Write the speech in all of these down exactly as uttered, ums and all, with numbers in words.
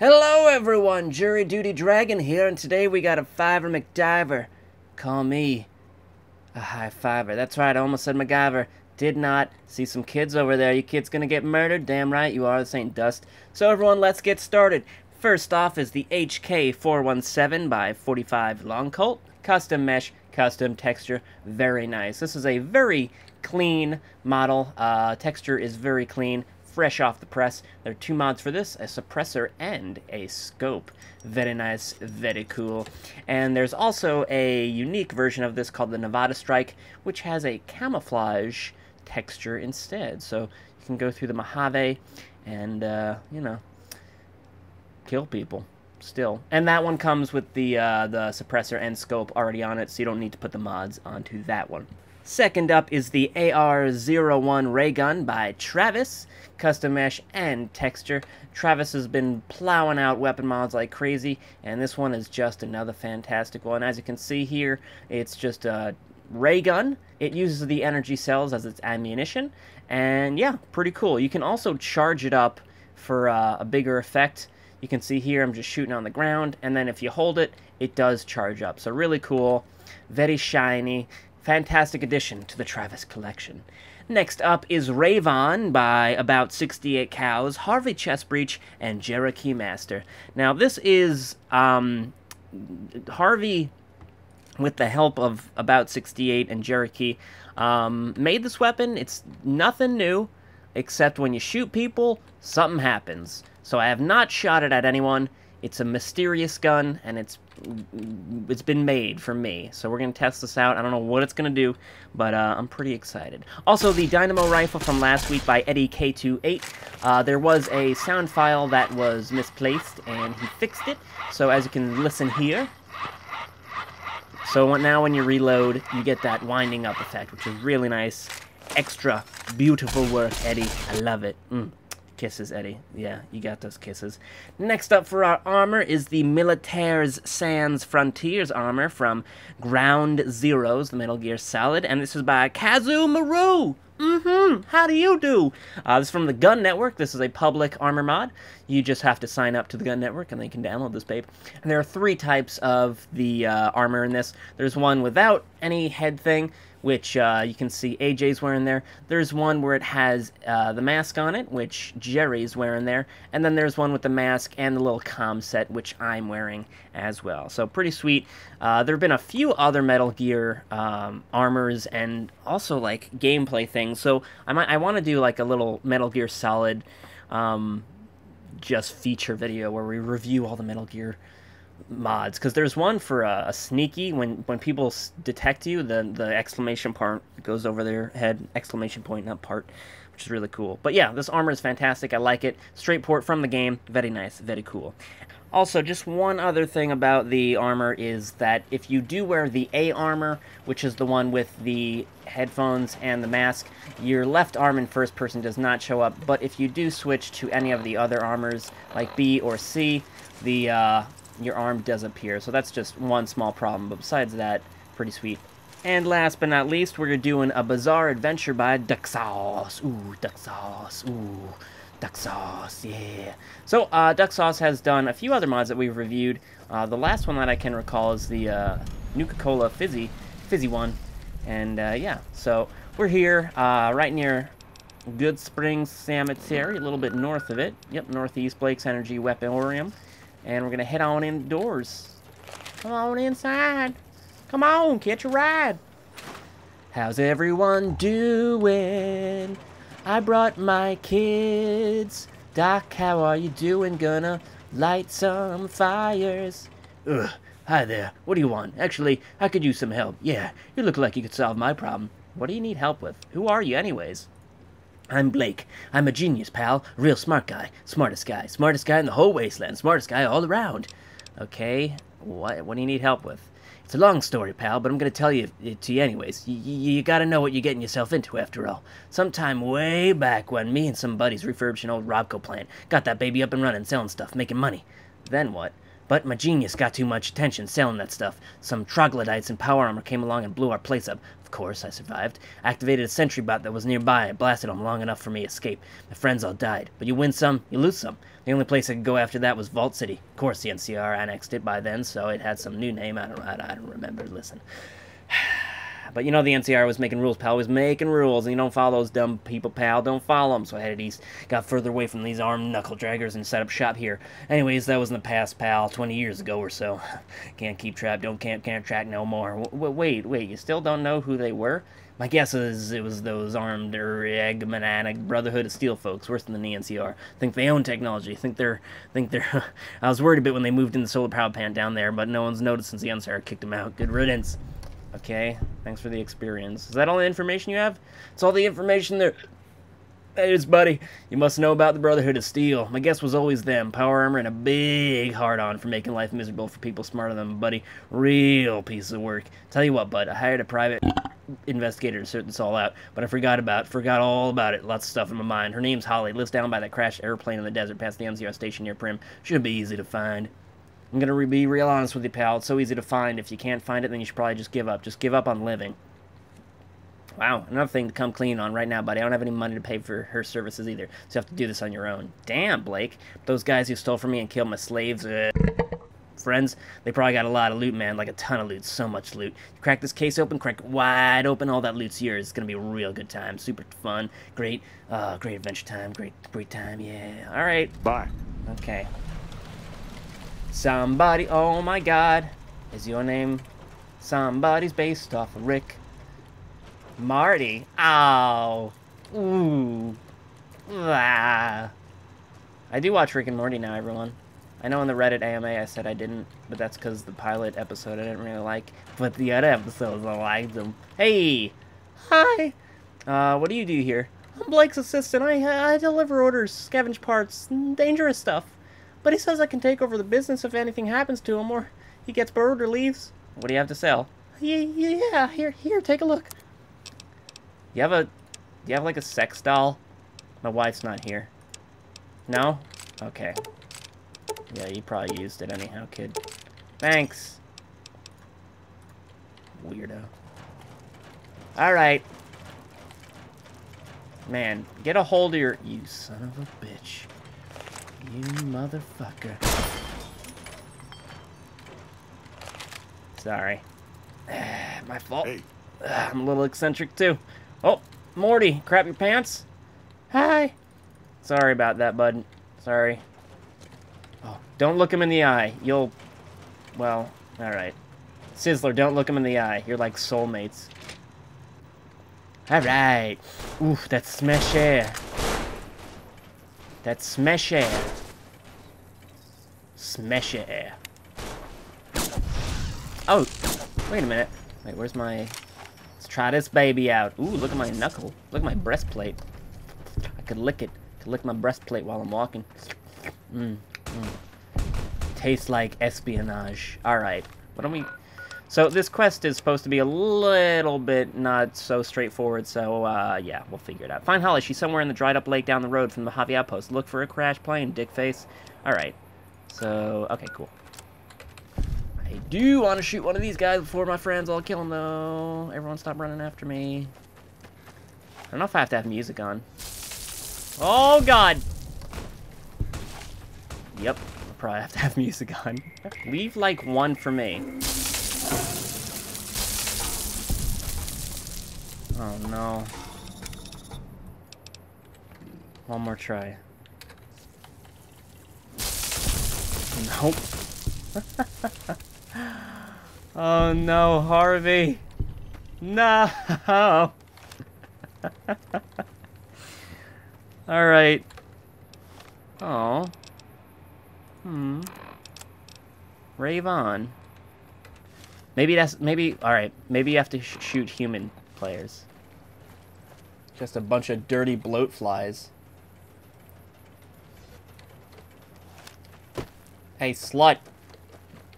Hello everyone, Jury Duty Dragon here, and today we got a Fiver McDiver. Call me a high fiver. That's right, I almost said MacGyver. Did not. See some kids over there. You kids gonna get murdered? Damn right you are. This ain't dust. So everyone, let's get started. First off is the H K four one seven by forty-five Long Colt. Custom mesh, custom texture. Very nice. This is a very clean model. Uh, texture is very clean. Fresh off the press. There are two mods for this, a suppressor and a scope. Very nice, very cool. And there's also a unique version of this called the Nevada Strike, which has a camouflage texture instead. So you can go through the Mojave and, uh, you know, kill people still. And that one comes with the, uh, the suppressor and scope already on it, so you don't need to put the mods onto that one. Second up is the A R zero one Ray Gun by Travis. Custom mesh and texture. Travis has been plowing out weapon mods like crazy, and this one is just another fantastic one. As you can see here, it's just a ray gun. It uses the energy cells as its ammunition, and yeah, pretty cool. You can also charge it up for uh, a bigger effect. You can see here I'm just shooting on the ground, and then if you hold it, it does charge up. So really cool, very shiny. Fantastic addition to the Travis collection. Next up is Rave On by About sixty-eight Cows, Harvey Chestbreach, and Jericho Master. Now this is um, Harvey, with the help of About sixty-eight and Jericho, um, made this weapon. It's nothing new, except when you shoot people, something happens. So I have not shot it at anyone. It's a mysterious gun, and it's it's been made for me. So we're going to test this out. I don't know what it's going to do, but uh, I'm pretty excited. Also, the Dynamo Rifle from last week by Eddie K twenty-eight. Uh, there was a sound file that was misplaced, and he fixed it. So as you can listen here. So now when you reload, you get that winding up effect, which is really nice. Extra beautiful work, Eddie. I love it. Mm. Kisses, Eddie. Yeah, you got those kisses. Next up for our armor is the Militaires Sans Frontières armor from Ground Zeroes, the Metal Gear Solid, and this is by Kazu-Maru. Mm-hmm. How do you do? Uh, this is from the Gun Network. This is a public armor mod. You just have to sign up to the Gun Network, and they can download this, babe. And there are three types of the uh, armor in this. There's one without any head thing, which uh, you can see A J's wearing there. There's one where it has uh, the mask on it, which Jerry's wearing there. And then there's one with the mask and the little comm set, which I'm wearing as well. So pretty sweet. Uh, there have been a few other Metal Gear um, armors and also, like, gameplay things. So I might I want to do like a little Metal Gear Solid, um, just feature video where we review all the Metal Gear mods, because there's one for a, a sneaky when when people s detect you, the the exclamation part goes over their head, exclamation point, not part, which is really cool. But yeah, this armor is fantastic. I like it. Straight port from the game. Very nice. Very cool. Also, just one other thing about the armor is that if you do wear the A armor, which is the one with the headphones and the mask, your left arm in first person does not show up. But if you do switch to any of the other armors, like B or C, the uh, your arm does appear. So that's just one small problem. But besides that, pretty sweet. And last but not least, we're doing a bizarre adventure by Duck Sauce. Ooh, Duck Sauce. Ooh. Duck Sauce, yeah. So, uh, Duck Sauce has done a few other mods that we've reviewed. Uh, the last one that I can recall is the uh, Nuka-Cola Fizzy, Fizzy one. And, uh, yeah, so we're here uh, right near Good Springs Cemetery, a little bit north of it. Yep, northeast, Blake's Energy Weaponorium. And we're going to head on indoors. Come on inside. Come on, catch a ride. How's everyone doing? I brought my kids. Doc, how are you doing? Gonna light some fires. Ugh, hi there. What do you want? Actually, I could use some help. Yeah, you look like you could solve my problem. What do you need help with? Who are you anyways? I'm Blake. I'm a genius, pal. Real smart guy. Smartest guy. Smartest guy in the whole wasteland. Smartest guy all around. Okay, what, what do you need help with? It's a long story, pal, but I'm going to tell you it to you anyways. You, you, you got to know what you're getting yourself into, after all. Sometime way back when me and some buddies refurbished an old Robco plant, got that baby up and running, selling stuff, making money. Then what? But my genius got too much attention selling that stuff. Some troglodytes in power armor came along and blew our place up. Of course, I survived. I activated a sentry bot that was nearby and blasted them long enough for me to escape. My friends all died. But you win some, you lose some. The only place I could go after that was Vault City. Of course, the N C R annexed it by then, so it had some new name. I don't know. I don't remember. Listen. But, you know, the N C R was making rules, pal. It was making rules. And you don't follow those dumb people, pal. Don't follow them. So I headed east. Got further away from these armed knuckle-draggers and set up shop here. Anyways, that was in the past, pal. twenty years ago or so. Can't keep track. Don't can't, can't track no more. W wait, wait. You still don't know who they were? My guess is it was those armed egg-maniac Brotherhood of Steel folks, worse than the N C R. Think they own technology. Think they're... Think they're... I was worried a bit when they moved in the solar power plant down there, but no one's noticed since the N C R kicked them out. Good riddance. Okay, thanks for the experience. Is that all the information you have? It's all the information there is, buddy. You must know about the Brotherhood of Steel. My guess was always them. Power armor and a big hard-on for making life miserable for people smarter than them, buddy. Real piece of work. Tell you what, bud, I hired a private investigator to sort this all out, but I forgot about forgot all about it. Lots of stuff in my mind. Her name's Holly. Lives down by that crashed airplane in the desert past the N C R station near Prim. Should be easy to find. I'm going to be real honest with you, pal. It's so easy to find. If you can't find it, then you should probably just give up. Just give up on living. Wow, another thing to come clean on right now, buddy. I don't have any money to pay for her services either, so you have to do this on your own. Damn, Blake. Those guys who stole from me and killed my slaves, uh, friends, they probably got a lot of loot, man. Like a ton of loot. So much loot. You crack this case open, crack it wide open. All that loot's yours. It's going to be a real good time. Super fun. Great. Uh, great adventure time. Great, great time. Yeah. All right. Bye. Okay. Somebody, oh my god, is your name? Somebody's based off of Rick. Marty. Ow. Ooh. Ah. I do watch Rick and Morty now, everyone. I know in the Reddit A M A I said I didn't, but that's because the pilot episode I didn't really like. But the other episodes, I liked them. Hey! Hi! Uh, what do you do here? I'm Blake's assistant. I, I deliver orders, scavenge parts, dangerous stuff. But he says I can take over the business if anything happens to him, or he gets bored or leaves. What do you have to sell? Yeah, yeah, here, here, take a look. You have a, you have like a sex doll? My wife's not here. No? Okay. Yeah, you probably used it anyhow, kid. Thanks. Weirdo. Alright. Man, get a hold of your, you son of a bitch. You motherfucker. Sorry. My fault. Hey. Ugh, I'm a little eccentric too. Oh, Morty, crap your pants. Hi. Sorry about that, bud. Sorry. Oh, don't look him in the eye. You'll... Well, alright. Sizzler, don't look him in the eye. You're like soulmates. Alright. Oof, that's smash air. That's smash air. Smash air. Oh, wait a minute. Wait, where's my... Let's try this baby out. Ooh, look at my knuckle. Look at my breastplate. I could lick it. I could lick my breastplate while I'm walking. Mmm. Mm. Tastes like espionage. Alright. Why don't we... So, this quest is supposed to be a little bit not so straightforward, so, uh, yeah, we'll figure it out. Find Holly. She's somewhere in the dried-up lake down the road from the Mojave outpost. Look for a crash plane, dickface. Alright. So, okay, cool. I do want to shoot one of these guys before my friends all kill them, though. Everyone stop running after me. I don't know if I have to have music on. Oh, God! Yep, I'll probably have to have music on. Leave, like, one for me. Oh no. One more try. Nope. Oh no, Harvey. No. Alright. Oh. Hmm. Rave on. Maybe that's, maybe, alright, maybe you have to sh shoot human players. Just a bunch of dirty bloat flies. Hey, slut.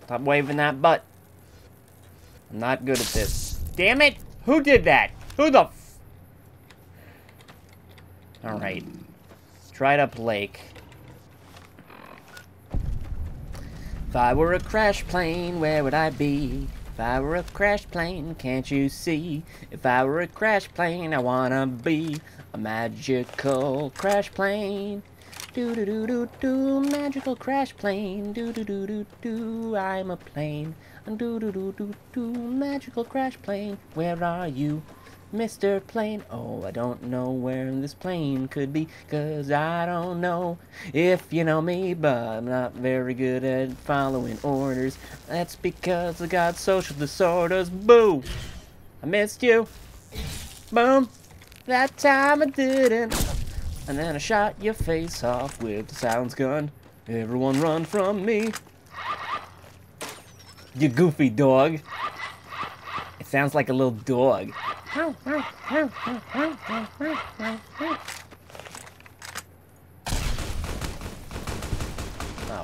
Stop waving that butt. I'm not good at this. Damn it! Who did that? Who the f... Alright. Dried up lake. If I were a crash plane, where would I be? If I were a crash plane, can't you see? If I were a crash plane, I wanna be a magical crash plane. Do do do do do, magical crash plane. Do do do do do, I'm a plane. Do do do do do, magical crash plane. Where are you, Mister Plane? Oh, I don't know where this plane could be, 'cause I don't know if you know me, but I'm not very good at following orders. That's because I got social disorders. Boo! I missed you. Boom! That time I didn't. And then I shot your face off with the silence gun. Everyone run from me. You goofy dog. It sounds like a little dog. Oh,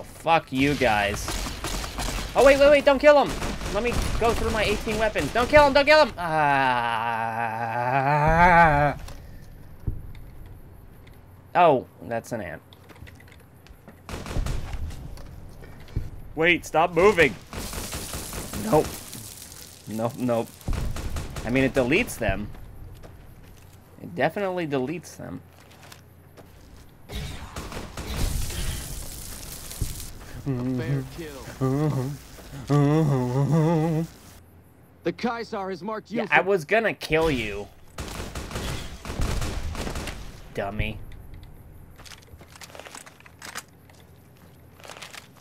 fuck you guys. Oh, wait, wait, wait, don't kill him. Let me go through my eighteen weapons. Don't kill him, don't kill him. Ah. Oh, that's an ant. Wait, stop moving. Nope. Nope, nope. I mean, it deletes them. It definitely deletes them. A fair kill. The Kaisar has marked you. Yeah, I was gonna kill you. Dummy.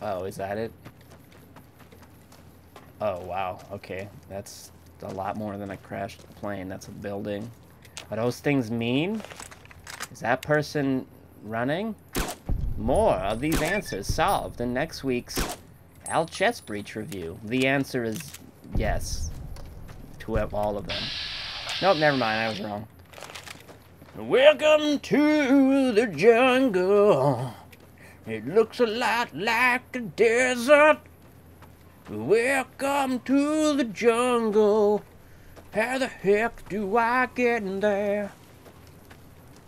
Oh, is that it? Oh, wow. Okay. That's a lot more than a crashed plane. That's a building. Are those things mean? Is that person running? More of these answers solved in next week's Al Chestbreach review. The answer is yes to all of them. Nope, never mind. I was wrong. Welcome to the jungle. It looks a lot like a desert. Welcome to the jungle. How the heck do I get in there?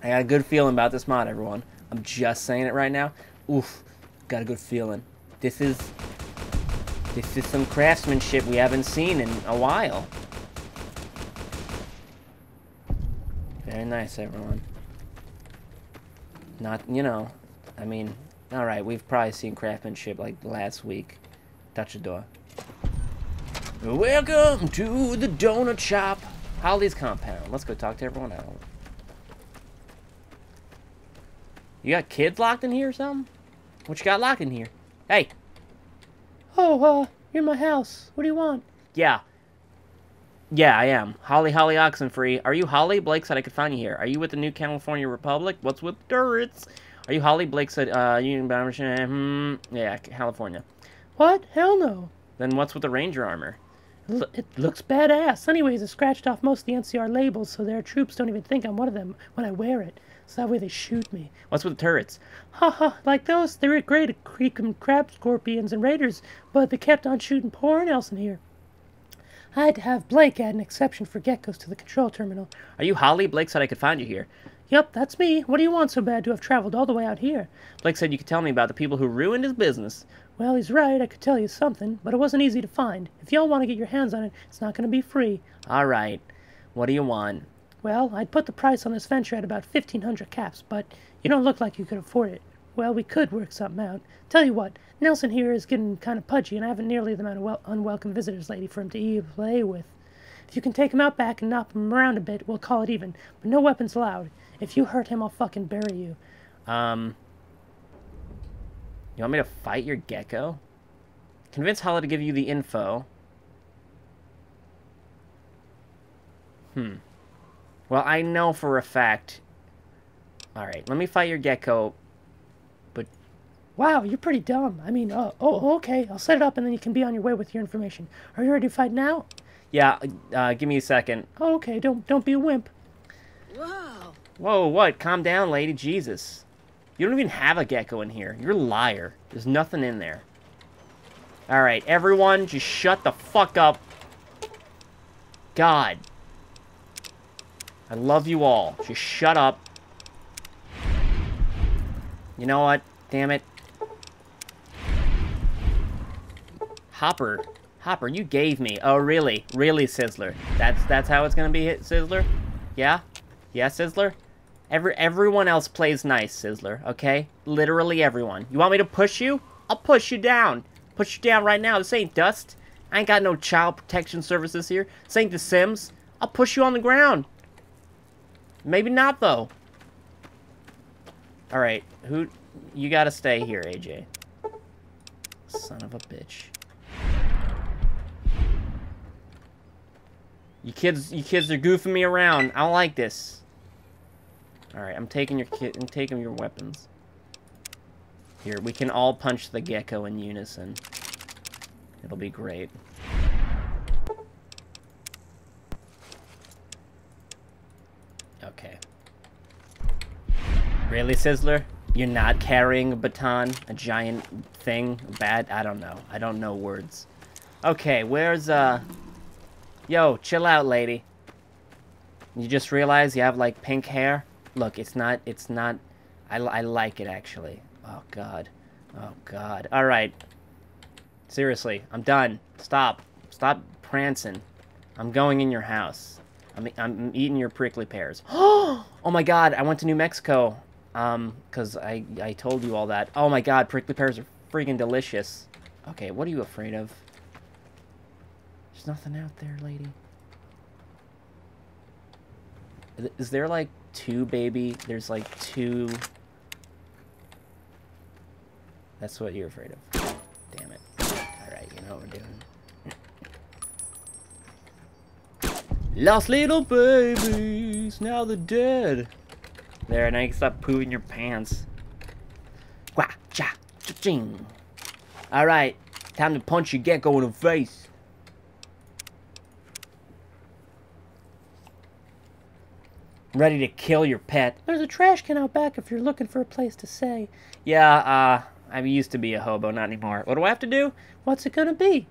I got a good feeling about this mod, everyone. I'm just saying it right now. Oof, got a good feeling. This is this is some craftsmanship we haven't seen in a while. Very nice, everyone. Not, you know, I mean. All right, we've probably seen craftsmanship like last week. Touch the door. Welcome to the donut shop, Holly's compound. Let's go talk to everyone out. You got kids locked in here or something? What you got locked in here? Hey. Oh, uh, you're in my house. What do you want? Yeah. Yeah, I am. Holly, Holly Oxenfree. Are you Holly? Blake said I could find you here. Are you with the New California Republic? What's with turrets? Are you Holly? Blake said, uh, Union Bomber... Hmm, yeah, California. What? Hell no. Then what's with the Ranger armor? L it looks badass. Anyways, it scratched off most of the N C R labels, so their troops don't even think I'm one of them when I wear it. So that way they shoot me. What's with the turrets? Haha, ha, like those, they were great at creeping crab scorpions and raiders, but they kept on shooting poor Nelson here. I had to have Blake add an exception for geckos to the control terminal. Are you Holly? Blake said I could find you here. Yep, that's me. What do you want so bad to have traveled all the way out here? Blake said you could tell me about the people who ruined his business. Well, he's right. I could tell you something, but it wasn't easy to find. If y'all want to get your hands on it, it's not going to be free. All right. What do you want? Well, I'd put the price on this venture at about fifteen hundred caps, but you don't look like you could afford it. Well, we could work something out. Tell you what, Nelson here is getting kind of pudgy, and I haven't nearly the amount of well unwelcome visitors lady for him to play with. If you can take him out back and knock him around a bit, we'll call it even, but no weapons allowed. If you hurt him, I'll fucking bury you. Um. You want me to fight your gecko? Convince Holly to give you the info. Hmm. Well, I know for a fact. Alright, let me fight your gecko. But. Wow, you're pretty dumb. I mean, uh, oh, okay. I'll set it up and then you can be on your way with your information. Are you ready to fight now? Yeah, uh, give me a second. Oh, okay, don't, don't be a wimp. Whoa. Whoa, what? Calm down, lady. Jesus. You don't even have a gecko in here. You're a liar. There's nothing in there. Alright, everyone, just shut the fuck up. God. I love you all. Just shut up. You know what? Damn it. Hopper. Hopper, you gave me. Oh, really? Really, Sizzler? That's, that's how it's gonna be, Sizzler? Yeah? Yeah, Sizzler? Every everyone else plays nice, Sizzler, okay? Literally everyone. You want me to push you? I'll push you down. Push you down right now. This ain't Dust. I ain't got no child protection services here. This ain't The Sims. I'll push you on the ground. Maybe not, though. Alright, who... You gotta stay here, A J. Son of a bitch. You kids, you kids are goofing me around. I don't like this. All right, I'm taking your kid. I'm taking your weapons. Here, we can all punch the gecko in unison. It'll be great. Okay. Really, Sizzler? You're not carrying a baton, a giant thing, bad? I don't know. I don't know words. Okay, where's uh? Yo, chill out, lady. You just realize you have, like, pink hair? Look, it's not, it's not, I, I like it, actually. Oh, God. Oh, God. All right. Seriously, I'm done. Stop. Stop prancing. I'm going in your house. I'm, I'm eating your prickly pears. Oh, my God, I went to New Mexico. Um, because I, I told you all that. Oh, my God, prickly pears are freaking delicious. Okay, what are you afraid of? There's nothing out there, lady. Is there, like, two, baby? There's, like, two... That's what you're afraid of. Damn it. Alright, you know what we're doing. Lost little babies, now they're dead. There, now you can stop pooing your pants. Gua, cha, cha-ching. Alright, time to punch your gecko in the face. Ready to kill your pet. There's a trash can out back if you're looking for a place to stay. Yeah, uh, I used to be a hobo, not anymore. What do I have to do? What's it gonna be?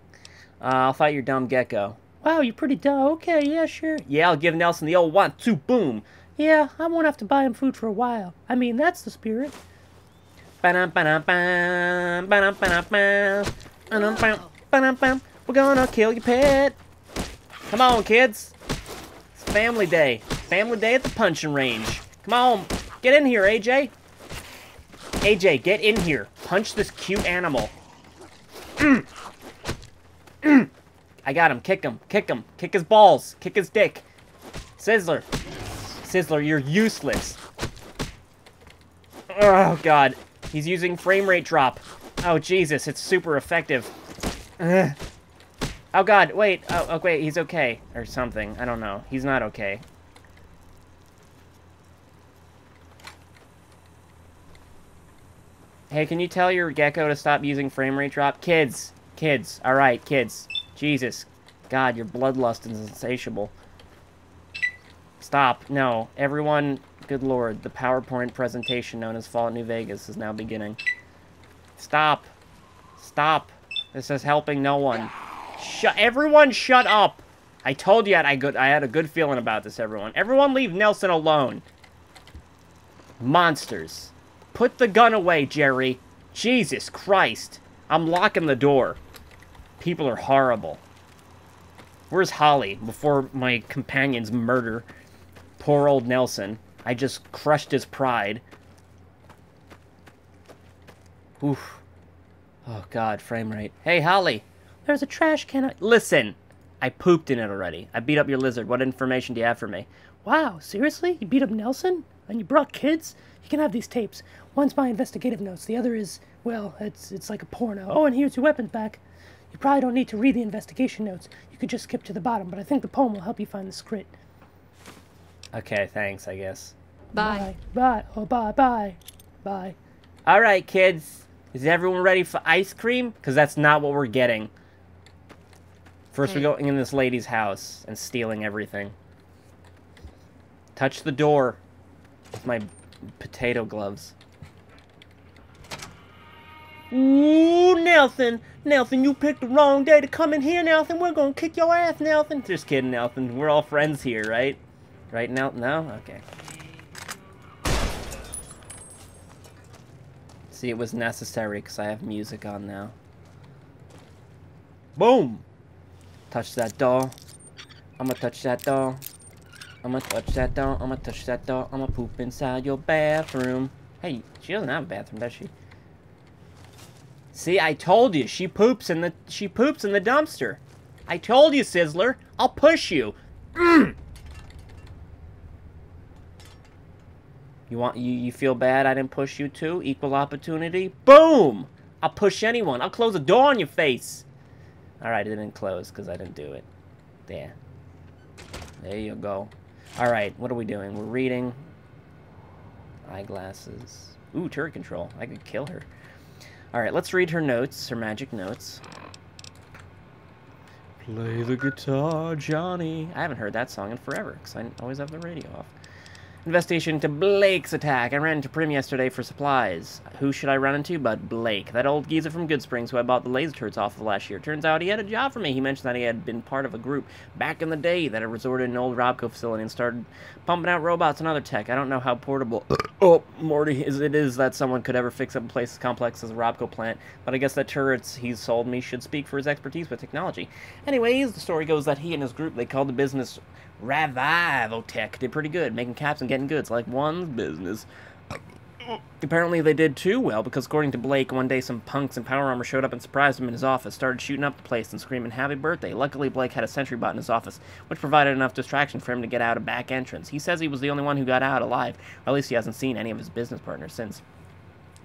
Uh, I'll fight your dumb gecko. Wow, you're pretty dumb. Okay, yeah, sure. Yeah, I'll give Nelson the old one, two, boom. Yeah, I won't have to buy him food for a while. I mean, that's the spirit. We're gonna kill your pet. Come on, kids. It's family day. Family day at the punching range. Come on, get in here, A J. A J, get in here. Punch this cute animal. Mm. Mm. I got him. Kick him. Kick him. Kick his balls. Kick his dick. Sizzler. Sizzler, you're useless. Oh, God. He's using frame rate drop. Oh, Jesus. It's super effective. Ugh. Oh, God. Wait. Oh, oh, wait. He's okay. Or something. I don't know. He's not okay. Hey, can you tell your gecko to stop using frame rate drop? Kids. Kids. All right, kids. Jesus. God, your bloodlust is insatiable. Stop. No. Everyone, good Lord, the PowerPoint presentation known as Fallout New Vegas is now beginning. Stop. Stop. This is helping no one. Shut. Everyone shut up. I told you I, good, I had a good feeling about this, everyone. Everyone leave Nelson alone. Monsters. Put the gun away, Jerry. Jesus Christ. I'm locking the door. People are horrible. Where's Holly before my companions murder poor old Nelson? I just crushed his pride. Oof. Oh, God, frame rate. Hey, Holly. There's a trash can. I Listen. I pooped in it already. I beat up your lizard. What information do you have for me? Wow, seriously? You beat up Nelson? And you brought kids? You can have these tapes. One's my investigative notes. The other is, well, it's it's like a porno. Oh, and here's your weapons back. You probably don't need to read the investigation notes. You could just skip to the bottom, but I think the poem will help you find The Skrit. Okay, thanks, I guess. Bye. Bye. Bye. Oh, bye. Bye. Bye. All right, kids. Is everyone ready for ice cream? Because that's not what we're getting. First, hey. We're going in this lady's house and stealing everything. Touch the door with my... potato gloves. Ooh, Nelson! Nelson, you picked the wrong day to come in here, Nelson. We're gonna kick your ass, Nelson. Just kidding, Nelson. We're all friends here, right? Right now? No? Okay. See, it was necessary because I have music on now. Boom! Touch that doll. I'm gonna touch that doll. I'ma touch that doll, I'ma touch that doll, I'ma poop inside your bathroom. Hey, she doesn't have a bathroom, does she? See, I told you, she poops in the she poops in the dumpster. I told you, Sizzler, I'll push you. Mm. You want you you feel bad I didn't push you too? Equal opportunity. Boom! I'll push anyone. I'll close the door on your face. Alright, it didn't close because I didn't do it. There. There you go. Alright, what are we doing? We're reading. Eyeglasses. Ooh, turret control. I could kill her. Alright, let's read her notes, her magic notes. Play the guitar, Johnny. I haven't heard that song in forever because I always have the radio off. Investigation into Blake's attack. I ran into Prim yesterday for supplies. Who should I run into but Blake, that old geezer from Good Springs who I bought the laser turrets off of last year. Turns out he had a job for me. He mentioned that he had been part of a group back in the day that had resorted to an old Robco facility and started pumping out robots and other tech. I don't know how portable oh, Morty is it is that someone could ever fix up a place as complex as a Robco plant, but I guess the turrets he sold me should speak for his expertise with technology. Anyways, the story goes that he and his group, they called the business Revivotech, did pretty good, making caps and getting goods like one's business. Apparently they did too well, because according to Blake, one day some punks in power armor showed up and surprised him in his office, started shooting up the place and screaming happy birthday. Luckily Blake had a sentry bot in his office, which provided enough distraction for him to get out a back entrance. He says he was the only one who got out alive, or at least he hasn't seen any of his business partners since.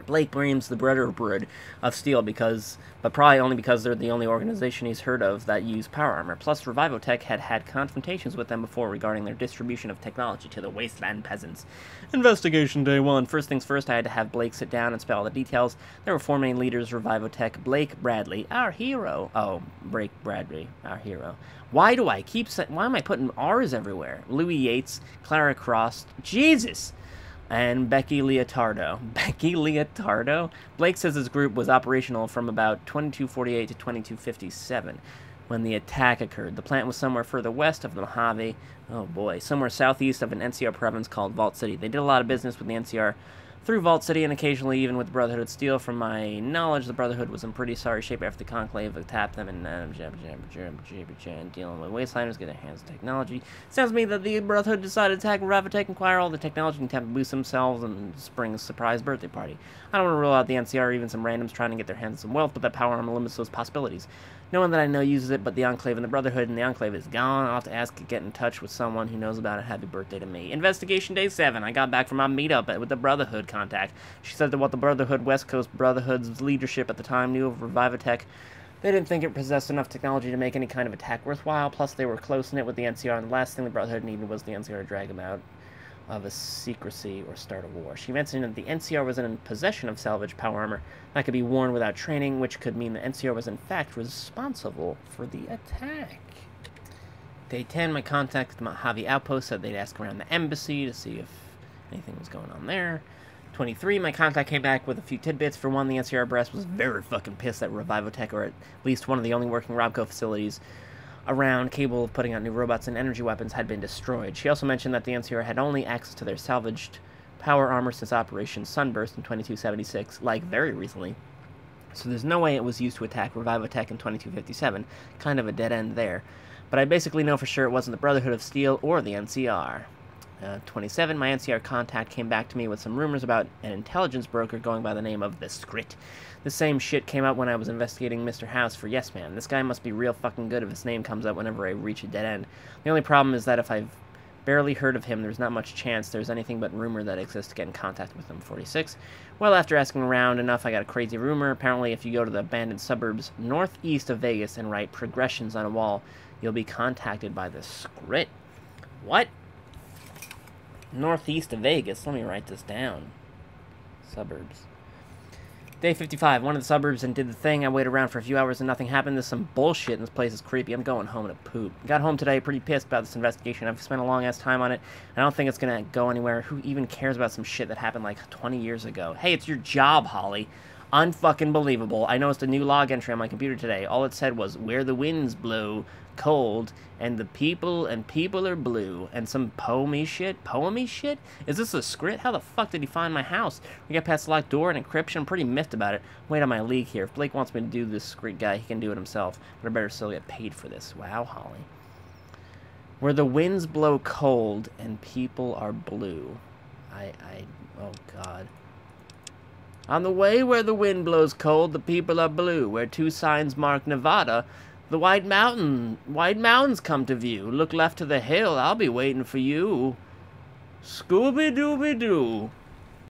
Blake blames the Brotherhood of Steel because, but probably only because they're the only organization he's heard of that use power armor. Plus, Revivotech had had confrontations with them before regarding their distribution of technology to the wasteland peasants. Investigation day one. First things first, I had to have Blake sit down and spell all the details. There were four main leaders: Revivotech, Blake Bradley, our hero. Oh, Blake Bradley, our hero. Why do I keep? Why am I putting R's everywhere? Louis Yates, Clara Cross. Jesus. And Becky Leotardo. Becky Leotardo? Blake says his group was operational from about twenty-two forty-eight to twenty-two fifty-seven when the attack occurred. The plant was somewhere further west of the Mojave. Oh boy. Somewhere southeast of an N C R province called Vault City. They did a lot of business with the N C R through Vault City and occasionally even with the Brotherhood of Steel. From my knowledge, the Brotherhood was in pretty sorry shape after the Conclave attacked them and uh, dealing with wastelanders, getting hands on technology. Sounds to me that the Brotherhood decided to attack Revivotech, acquire all the technology, and tap to boost themselves and Spring's surprise birthday party. I don't want to rule out the N C R or even some randoms trying to get their hands on some wealth, but that power armor limits those possibilities. No one that I know uses it but the Enclave and the Brotherhood, and the Enclave is gone. I'll have to ask to get in touch with someone who knows about it. Happy birthday to me. Investigation day seven. I got back from my meetup with the Brotherhood contact. She said that what the Brotherhood, West Coast Brotherhood's leadership at the time, knew of Revivotech, they didn't think it possessed enough technology to make any kind of attack worthwhile. Plus, they were close in it with the N C R, and the last thing the Brotherhood needed was the N C R to drag them out of a secrecy or start a war. She mentioned that the N C R was in possession of salvage power armor that could be worn without training, which could mean the N C R was in fact responsible for the attack. Day ten, my contact at the Mojave outpost said they'd ask around the embassy to see if anything was going on there. twenty-three, my contact came back with a few tidbits. For one, the N C R brass was very fucking pissed that Revivotech, or at least one of the only working Robco facilities around capable of putting out new robots and energy weapons, had been destroyed. She also mentioned that the N C R had only access to their salvaged power armor since Operation Sunburst in twenty-two seventy-six, like very recently. So there's no way it was used to attack Revivotech in twenty-two fifty-seven. Kind of a dead end there. But I basically know for sure it wasn't the Brotherhood of Steel or the N C R. Uh, twenty-seven, my N C R contact came back to me with some rumors about an intelligence broker going by the name of The Skrit. The same shit came up when I was investigating Mister House for Yes Man. This guy must be real fucking good if his name comes up whenever I reach a dead end. The only problem is that if I've barely heard of him, there's not much chance there's anything but rumor that exists to get in contact with him. forty-six. Well, after asking around enough, I got a crazy rumor. Apparently, if you go to the abandoned suburbs northeast of Vegas and write progressions on a wall, you'll be contacted by The Skrit. What? Northeast of Vegas. Let me write this down. Suburbs. Day fifty-five. One of the suburbs and did the thing. I waited around for a few hours and nothing happened. There's some bullshit and this place is creepy. I'm going home to poop. Got home today pretty pissed about this investigation. I've spent a long-ass time on it. I don't think it's going to go anywhere. Who even cares about some shit that happened like twenty years ago? Hey, it's your job, Holly. Unfucking believable. I noticed a new log entry on my computer today. All it said was, where the winds blow cold and the people and people are blue, and some poemy shit. Poemy shit? Is this a script? How the fuck did he find my house? We got past the locked door and encryption. I'm pretty miffed about it. Wait on my league here. If Blake wants me to do this script guy, he can do it himself. But I better still get paid for this. Wow, Holly. Where the winds blow cold and people are blue. I, I, oh God. On the way where the wind blows cold, the people are blue. Where two signs mark Nevada, the white mountain, white mountains come to view. Look left to the hill, I'll be waiting for you. Scooby-dooby-doo.